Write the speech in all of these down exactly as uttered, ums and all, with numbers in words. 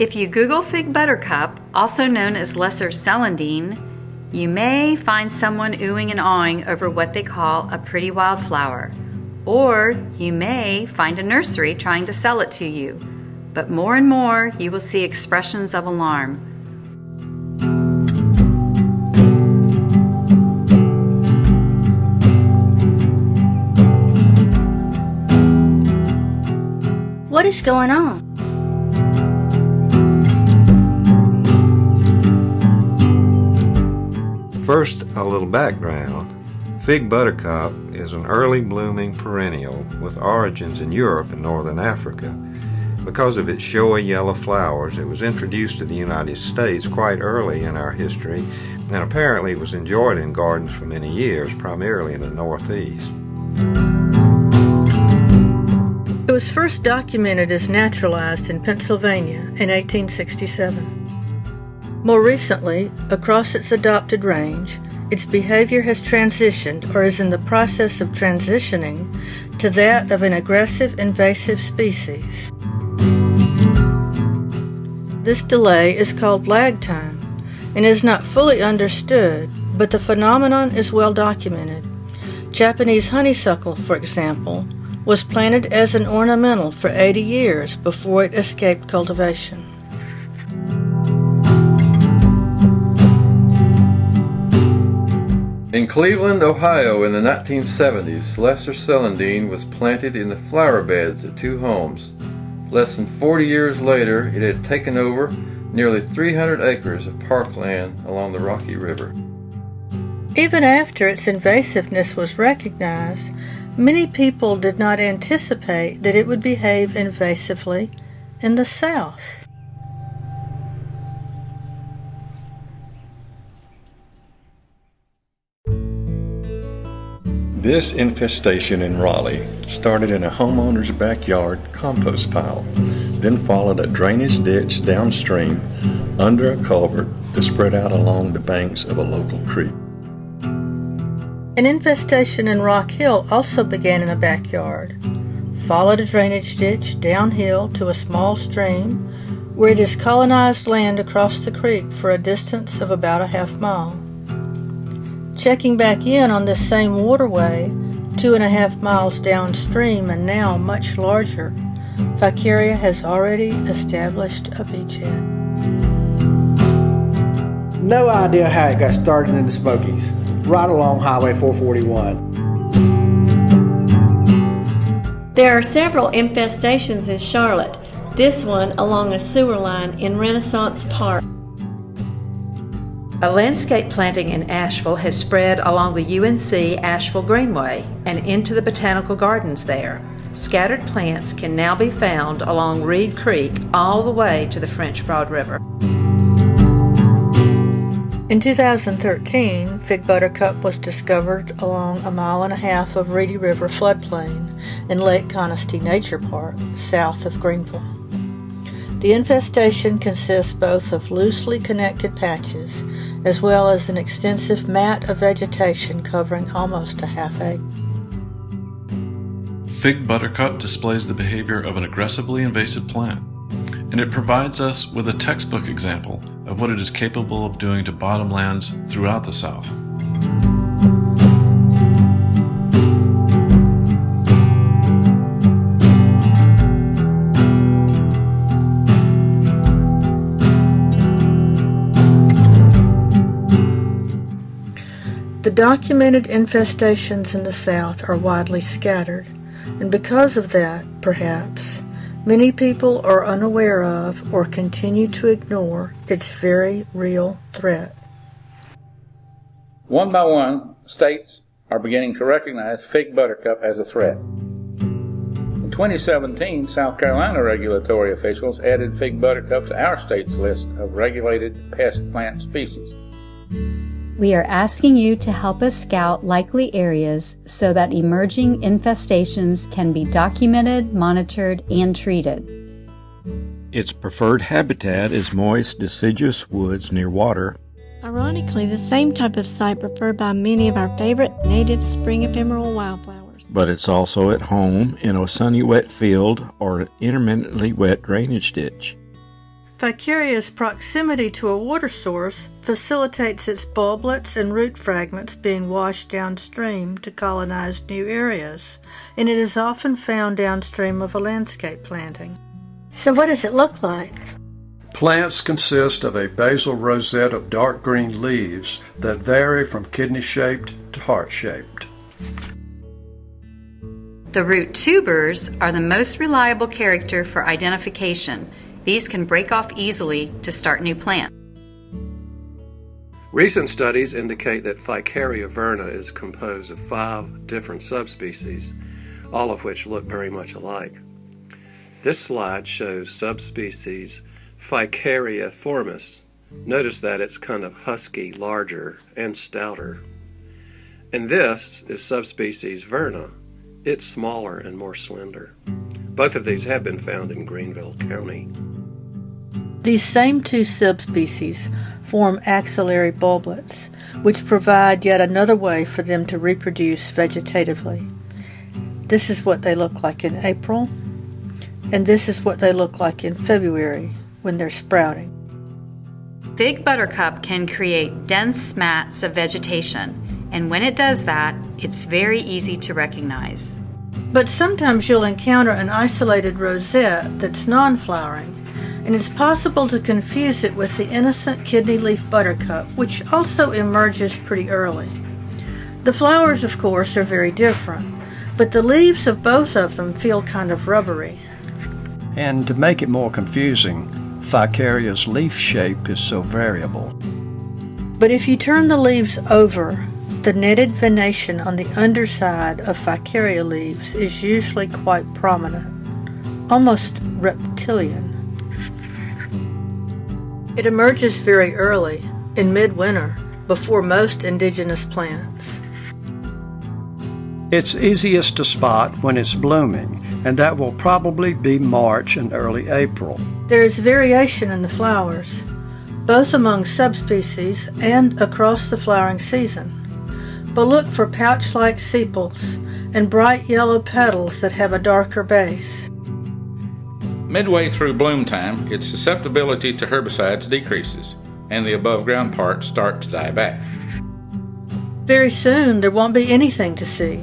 If you Google Fig Buttercup, also known as Lesser Celandine, you may find someone oohing and awing over what they call a pretty wildflower, or you may find a nursery trying to sell it to you. But more and more, you will see expressions of alarm. What is going on? First, a little background. Fig Buttercup is an early blooming perennial with origins in Europe and northern Africa. Because of its showy yellow flowers, it was introduced to the United States quite early in our history, and apparently was enjoyed in gardens for many years, primarily in the Northeast. It was first documented as naturalized in Pennsylvania in eighteen sixty-seven. More recently, across its adopted range, its behavior has transitioned or is in the process of transitioning to that of an aggressive invasive species. This delay is called lag time and is not fully understood, but the phenomenon is well documented. Japanese honeysuckle, for example, was planted as an ornamental for eighty years before it escaped cultivation. In Cleveland, Ohio in the nineteen seventies, Lesser Celandine was planted in the flower beds at two homes. Less than forty years later, it had taken over nearly three hundred acres of parkland along the Rocky River. Even after its invasiveness was recognized, many people did not anticipate that it would behave invasively in the South. This infestation in Raleigh started in a homeowner's backyard compost pile, then followed a drainage ditch downstream under a culvert to spread out along the banks of a local creek. An infestation in Rock Hill also began in a backyard, followed a drainage ditch downhill to a small stream where it has colonized land across the creek for a distance of about a half mile. Checking back in on this same waterway, two and a half miles downstream and now much larger, Ficaria has already established a beachhead. No idea how it got started in the Smokies, right along Highway four forty-one. There are several infestations in Charlotte, this one along a sewer line in Renaissance Park. A landscape planting in Asheville has spread along the U N C Asheville Greenway and into the botanical gardens there. Scattered plants can now be found along Reed Creek all the way to the French Broad River. In two thousand thirteen, Fig Buttercup was discovered along a mile and a half of Reedy River floodplain in Lake Conestee Nature Park, south of Greenville. The infestation consists both of loosely connected patches as well as an extensive mat of vegetation covering almost a half acre. Fig Buttercup displays the behavior of an aggressively invasive plant, and it provides us with a textbook example of what it is capable of doing to bottomlands throughout the South. The documented infestations in the South are widely scattered, and because of that, perhaps, many people are unaware of or continue to ignore its very real threat. One by one, states are beginning to recognize Fig Buttercup as a threat. In twenty seventeen, South Carolina regulatory officials added Fig Buttercup to our state's list of regulated pest plant species. We are asking you to help us scout likely areas so that emerging infestations can be documented, monitored, and treated. Its preferred habitat is moist, deciduous woods near water. Ironically, the same type of site preferred by many of our favorite native spring ephemeral wildflowers. But it's also at home in a sunny wet field or an intermittently wet drainage ditch. Ficaria's proximity to a water source facilitates its bulblets and root fragments being washed downstream to colonize new areas, and it is often found downstream of a landscape planting. So what does it look like? Plants consist of a basal rosette of dark green leaves that vary from kidney-shaped to heart-shaped. The root tubers are the most reliable character for identification. These can break off easily to start new plants. Recent studies indicate that Ficaria verna is composed of five different subspecies, all of which look very much alike. This slide shows subspecies Ficaria formosus. Notice that it's kind of husky, larger, and stouter. And this is subspecies verna. It's smaller and more slender. Both of these have been found in Greenville County. These same two subspecies form axillary bulblets, which provide yet another way for them to reproduce vegetatively. This is what they look like in April, and this is what they look like in February when they're sprouting. Fig Buttercup can create dense mats of vegetation, and when it does that, it's very easy to recognize. But sometimes you'll encounter an isolated rosette that's non-flowering, and it's possible to confuse it with the innocent kidney leaf buttercup, which also emerges pretty early. The flowers, of course, are very different, but the leaves of both of them feel kind of rubbery. And to make it more confusing, Ficaria's leaf shape is so variable. But if you turn the leaves over, the netted venation on the underside of Ficaria leaves is usually quite prominent, almost reptilian. It emerges very early, in midwinter, before most indigenous plants. It's easiest to spot when it's blooming, and that will probably be March and early April. There is variation in the flowers, both among subspecies and across the flowering season. But look for pouch-like sepals and bright yellow petals that have a darker base. Midway through bloom time, its susceptibility to herbicides decreases, and the above-ground parts start to die back. Very soon, there won't be anything to see,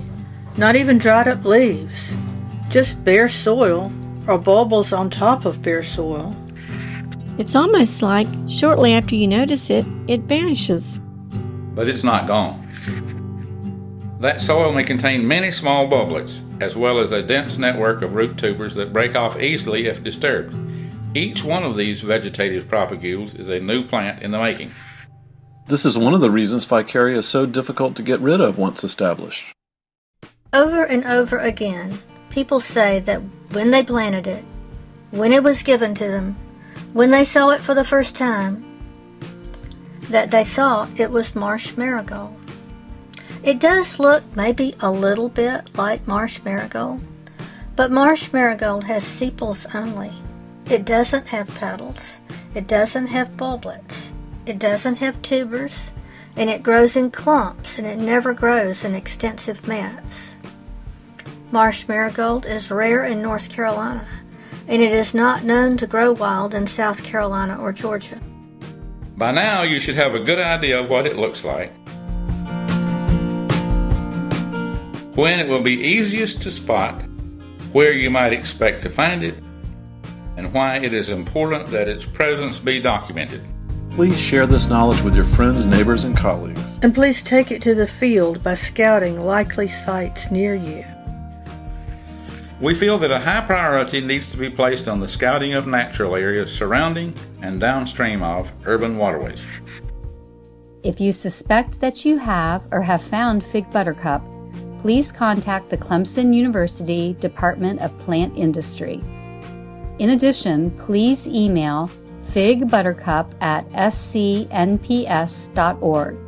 not even dried-up leaves, just bare soil or bulbils on top of bare soil. It's almost like, shortly after you notice it, it vanishes. But it's not gone. That soil may contain many small bulblets, as well as a dense network of root tubers that break off easily if disturbed. Each one of these vegetative propagules is a new plant in the making. This is one of the reasons Ficaria is so difficult to get rid of once established. Over and over again, people say that when they planted it, when it was given to them, when they saw it for the first time, that they thought it was Marsh Marigold. It does look maybe a little bit like Marsh Marigold, but Marsh Marigold has sepals only. It doesn't have petals, it doesn't have bulblets, it doesn't have tubers, and it grows in clumps and it never grows in extensive mats. Marsh Marigold is rare in North Carolina, and it is not known to grow wild in South Carolina or Georgia. By now you should have a good idea of what it looks like, when it will be easiest to spot, where you might expect to find it, and why it is important that its presence be documented. Please share this knowledge with your friends, neighbors, and colleagues. And please take it to the field by scouting likely sites near you. We feel that a high priority needs to be placed on the scouting of natural areas surrounding and downstream of urban waterways. If you suspect that you have or have found Fig Buttercup, please contact the Clemson University Department of Plant Industry. In addition, please email figbuttercup at s c n p s dot org.